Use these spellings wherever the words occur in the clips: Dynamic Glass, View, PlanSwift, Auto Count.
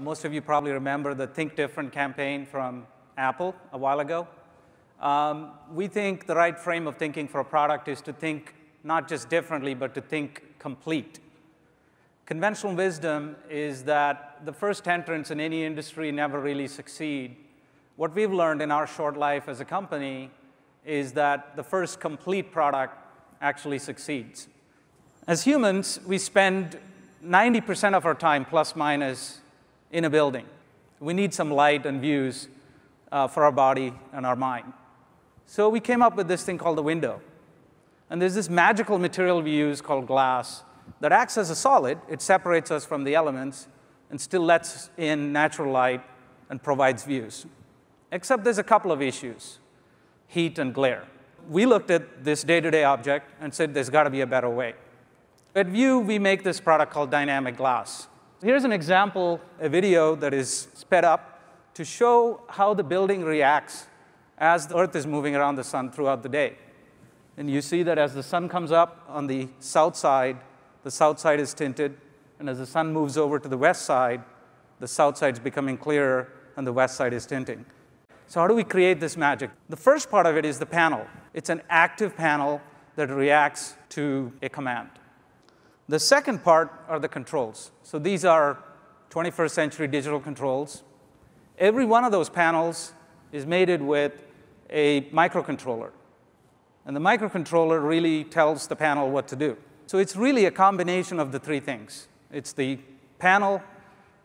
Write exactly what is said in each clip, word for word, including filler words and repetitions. Most of you probably remember the Think Different campaign from Apple a while ago. Um, we think the right frame of thinking for a product is to think not just differently, but to think complete. Conventional wisdom is that the first entrants in any industry never really succeed. What we've learned in our short life as a company is that the first complete product actually succeeds. As humans, we spend ninety percent of our time, plus minus, in a building. We need some light and views uh, for our body and our mind. So we came up with this thing called the window. And there's this magical material we use called glass that acts as a solid. It separates us from the elements and still lets in natural light and provides views. Except there's a couple of issues, heat and glare. We looked at this day-to-day object and said there's got to be a better way. At View, we make this product called Dynamic Glass. Here's an example, a video that is sped up to show how the building reacts as the Earth is moving around the sun throughout the day. And you see that as the sun comes up on the south side, the south side is tinted. And as the sun moves over to the west side, the south side is becoming clearer and the west side is tinting. So how do we create this magic? The first part of it is the panel. It's an active panel that reacts to a command. The second part are the controls. So these are twenty-first century digital controls. Every one of those panels is mated with a microcontroller. And the microcontroller really tells the panel what to do. So it's really a combination of the three things. It's the panel,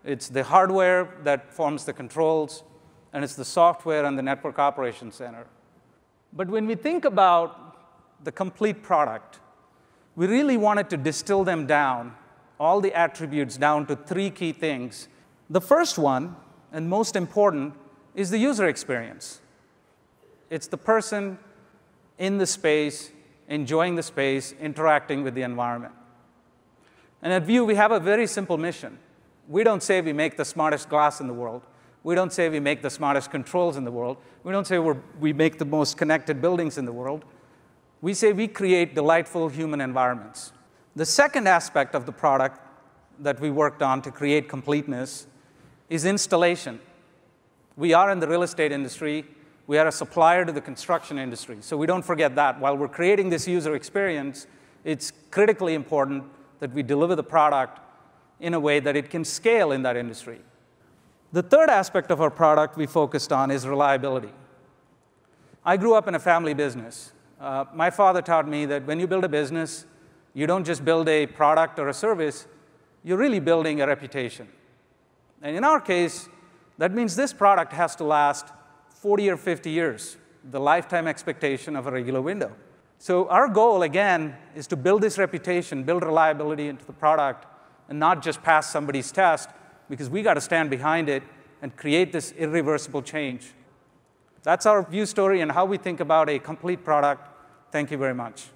it's the hardware that forms the controls, and it's the software and the network operations center. But when we think about the complete product, we really wanted to distill them down, all the attributes down to three key things. The first one, and most important, is the user experience. It's the person in the space, enjoying the space, interacting with the environment. And at View, we have a very simple mission. We don't say we make the smartest glass in the world. We don't say we make the smartest controls in the world. We don't say we're, we make the most connected buildings in the world. We say we create delightful human environments. The second aspect of the product that we worked on to create completeness is installation. We are in the real estate industry. We are a supplier to the construction industry. So we don't forget that. While we're creating this user experience, it's critically important that we deliver the product in a way that it can scale in that industry. The third aspect of our product we focused on is reliability. I grew up in a family business. Uh, my father taught me that when you build a business, you don't just build a product or a service, you're really building a reputation. And in our case, that means this product has to last forty or fifty years, the lifetime expectation of a regular window. So our goal, again, is to build this reputation, build reliability into the product, and not just pass somebody's test, because we got to stand behind it and create this irreversible change. That's our View story and how we think about a complete product. Thank you very much.